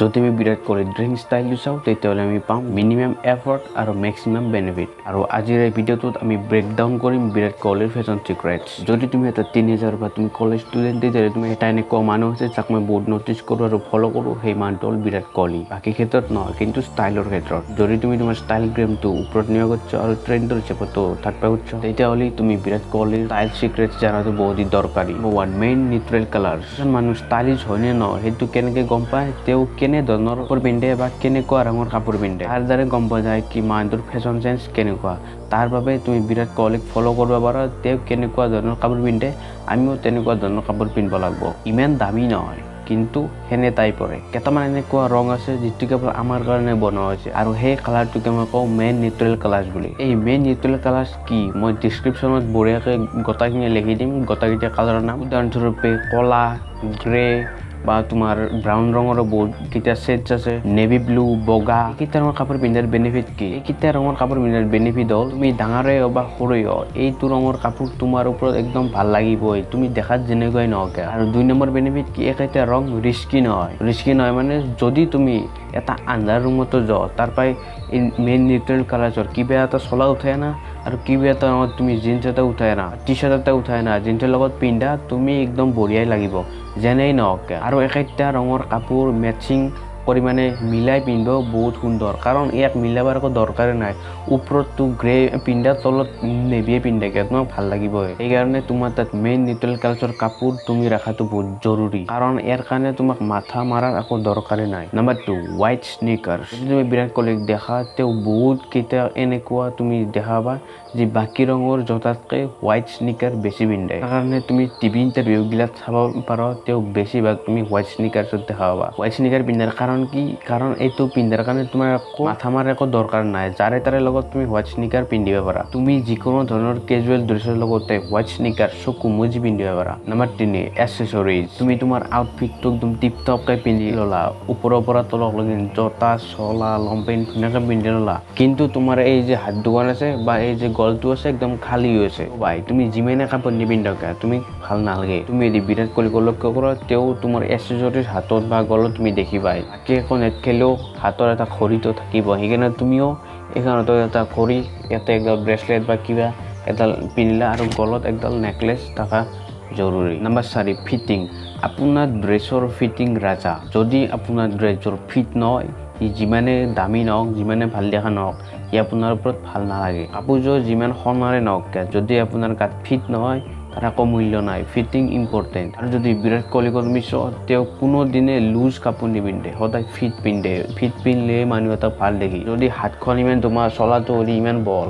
যদি আমি বিরাট করে ড্রিং স্টাইল চাও তেতিয়াহলে আমি পাম মিনিমাম এফর্ট আর ম্যাক্সিমাম বেনিফিট। আর আজিৰ এই ভিডিওটোত আমি ব্রেকডাউন কৰিম বিরাট কোহলিৰ ফ্যাশন সিক্রেটস। যদি তুমি এটা 3000 বা তুমি কলেজ স্টুডেন্ট তেতিয়াহলে তুমি এটা এনে কম মানুহ আছে যাক মই বহুত নোটিস কৰো আৰু ফলো কৰো সেই মানুহটোৰ বিরাট কোহলি। বাকি ক্ষেত্ৰত নহয় কিন্তু স্টাইলৰ ক্ষেত্ৰত যদি তুমি তোমাৰ স্টাইল গেমটো ওপৰত নিয়া গচ্ছ আৰু ট্ৰেন্ডৰ চেপটো থাকবা গচ্ছ তেতিয়াহলে তুমি বিরাট কোহলিৰ স্টাইল সিক্রেটস জানাটো বহুত দৰকাৰী। ওয়ান মেইন নিউট্রাল কালার মানুহ স্টাইলিশ হয়নে ন হেতু কেনেকে গম পায় তেও কেনে ধৰণৰ কাপোৰ পিন্ধে বা কেনেকুৱা ৰঙৰ কাপোৰ পিন্ধে তাৰ দ্বাৰা গম পোৱা যায় কি মানুহৰ ফ্যাশন চেঞ্জ কেনেকুৱা। তাৰ বাবে তুমি বিরাট কোহলিক ফলো কৰিব পাৰা। তেওঁ কেনেকুৱা ধৰণৰ কাপোৰ পিন্ধে আমিও তেনেকুৱা ধৰণৰ কাপোৰ পিন্ধিব লাগিব। ইমান দামী নহয় কিন্তু হেনে তাই পৰে কেটামান এনেকুৱা ৰং আছে যিটো কেৱল আমাৰ কাৰণে বনোৱা হৈছে আৰু সেই কালাৰটোকে মই কওঁ মেইন নিউট্ৰেল কালাৰ্ছ বুলি। এই মেইন নিউট্ৰেল কালাৰ্ছ কি মই ডিছক্ৰিপশ্যনত বঢ়িয়াকৈ গোটাখিনি লিখি দিম গোটাকেইটা কালাৰৰ নাম। উদাহৰণস্বৰূপে কলা, গ্ৰে বা তোমার ব্রাউন রঙের বহুত কিটা সেটস আছে, নেভি ব্লু, বগা। এইটা রঙের কাপড় পিন্ধার বেনিফিট কি? এইটা রঙের কাপড় পিন্ধার বেনিফিট হল তুমি ডাঙরে বা সরই এইটো রঙের কাপড় তোমার উপর একদম ভাল লাগবই তুমি দেখাত যেনেকুৱাই নহওক। আর 2 নম্বর বেনিফিট কি এইটা রং রিস্কি নহয়। রিস্কি নহয় মানে যদি তুমি এটা আন্ধার রুমতো যাও তারপরে মেইন নিউট্রেল কালার্সর কিবা এটা চলা উঠায় না আর কিবা এটা রঙত তুমি জিন্স এটা উঠায় না, টি শার্ট এটা উঠায় না, জিন্সের লগত পিন্ধা তুমি একদম বঢ়িয়াই লাগিব যেনেই নহওক। আৰু একটা রঙৰ কাপোৰ ম্যাচিং পরিমাণে মিলাই পিন্ধব বহুত সুন্দর কারণ ইয়াক মিলাবার একো দরকারে নাই। উপরতো গ্রে পিন্ধা তলত নেভিয়ে পিন্ধাকে তোমাক ভাল লাগবই। এই কারণে তোমার তাত মেইন নিউট্রাল কালার্সর কাপোৰ তুমি রাখাটো বহুত জরুরি কারণ এর কারণে তোমাক মাথা মারার একো দরকারে নাই। Number 2 white sneakers. যদি তুমি বিরাট কোহলিক দেখা তেও বহুত কেইটা এনেকুৱা তুমি দেখাবা যে বাকি রঙৰ জোতাতকৈ হোয়াইট স্নিকার বেশি পিন্ধে। তার কারণে তুমি টিভি ইন্টারভিউগুলা চাব পাৰা তেও বেছিভাগ তুমি হোয়াইট স্নিকার্সত দেখা পাবা। হোয়াইট স্নিকার পিন্ধাৰ কারণ কি কারণ এইটো পিন্ধাৰ কাৰণে তোমাৰ মাথা মাৰাৰ একো দৰকাৰ নাই। যাৰে তাৰে লগত তুমি হোয়াইট স্নিকাৰ পিন্ধিব পাৰা। তুমি যিকোনো ধৰণৰ কেজুৱেল ড্ৰেছৰ লগতে হোয়াইট স্নিকাৰ চকু মুজি পিন্ধিব পাৰা। Number 3 accessories. তুমি তোমাৰ আউটফিটটো একদম টিপটপকৈ পিন্ধি ল'লা ওপৰৰ পৰা তললৈকে জোতা, চোলা, লংপেণ্ট ধুনীয়াকৈ পিন্ধি ল'লা কিন্তু তোমাৰ এই যে হাত দুখন আছে বা এই যে গলটো আছে একদম খালী হৈছে ভাই তুমি যিমানে কাপোৰ নিপিন্ধাকে তুমি ভাল নালাগে। তুমি যদি বিৰাট কোহলিক লক্ষ্য কৰা তেওঁ তোমাৰ এক্সেসৰিজ হাতত বা গলত তুমি দেখিবাই। এখন নেট খেলেও হাতৰ এটা খৰিটো থাকিব সেইকাৰণে তুমিও এখনতো এটা খৰি এটা একদম ব্ৰেচলেট বা কিবা এডাল পিন্ধিলা আৰু গলত একদল নেকলেছ থকা জরুরি। Number 4 fitting. আপনার ড্রেসর ফিটিং রাজা। যদি আপনার ড্রেসর ফিট নয় ই যিমানে দামি নহওক যিমানে ভাল দেখা নহওক ই আপনার উপর ভাল নালাগে। কাপোৰযোৰ যিমান সন্মানে নহওক যদি আপনার গাত ফিট নহয় তার কো মূল্য নাই। Fitting important. আর যদি বিরাট কোহলিক তুমি চোৱা কোনো দিনে লুজ কাপোৰ নিপিন্ধে সদায় ফিট পিন্ধে। ফিট পিন্ধলে মানুহ এটা ভাল দেখি। যদি হাতখন ইমান তোমার চলাটো হলে ইমান বল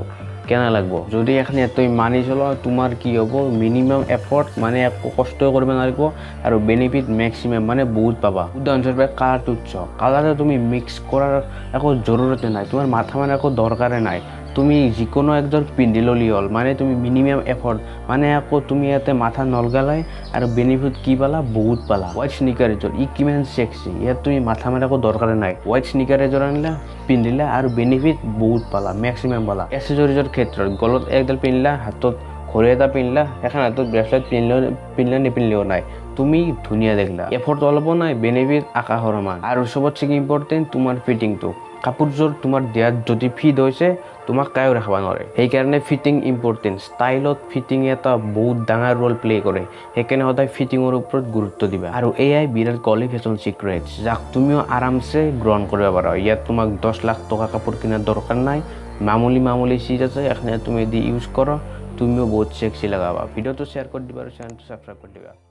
কেন লাগবো। যদি এখানে তুমি মানি চলো তোমার কি হব মিনিমাম এফর্ট মানে একো কষ্ট করবে না লাগবো আর বেনিফিট ম্যাক্সিমাম মানে বহুত পাবা। উদাহরণস্বরূপে কালাৰটো চোৱা কালাৰটো তুমি মিক্স করার একো জরুরতে নাই তোমার মাথা মানে একো দরকারে নাই। তুমি যিকোনো একজন পিন্ধি ললি হল মানে তুমি মিনিমাম এফর্ট মানে আকো তুমি ইয়াতে মাথা নলগালাই আর বেনিফিট কি পালা বহুত পালা। হোয়াইট স্নিকার এজোৰ ই কিমান সেক্সি ইয়াত তুমি মাথা মাৰা একো দরকার নাই। হোয়াইট স্নিকার এজোৰ আনিলা পিন্ধিলা আর বেনিফিট বহুত পালা ম্যাক্সিমাম পালা। এক্সেসরিজৰ ক্ষেত্ৰত গলত একডাল পিন্ধিলা হাতত ঘড়ি এটা পিন্ধিলা এখন হাতত ব্রেসলেট পিন্ধিলা নিপিন্ধিলেও নাই তুমি ধুনিয়া দেখলা এফর্ট অলপো নাই বেনিফিট আকাশৰ মান। আর সবতছে কি ইম্পর্টেন্ট তোমার ফিটিংটো। কাপোৰযোৰ তোমাৰ দেয়াত যদি ফিট হৈছে তোমাক কায়ো ৰাখিব নোৱাৰে। সেইকাৰণে ফিটিং ইম্পৰ্টেণ্ট। ষ্টাইলত ফিটিং এটা বহুত ডাঙৰ ৰোল প্লে কৰে সেইকাৰণে সদায় ফিটিঙৰ ওপৰত গুৰুত্ব দিবা। আৰু এয়াই বিৰাট কোহলি ফেশ্বন চিক্ৰেটছ যাক তুমিও আৰামছে গ্ৰহণ কৰিব পাৰা। ইয়াত তোমাক 10 লাখ টকা কাপোৰ কিনাৰ দৰকাৰ নাই। মামুলি মামুলি চিজ আছে এখানে তুমি যদি ইউজ কৰা তুমিও বহুত সেক্সি লগাবা। ভিডিওটো শ্বেয়াৰ কৰি দিবা আৰু চেনেলটো ছাবস্ক্ৰাইব কৰি দিবা।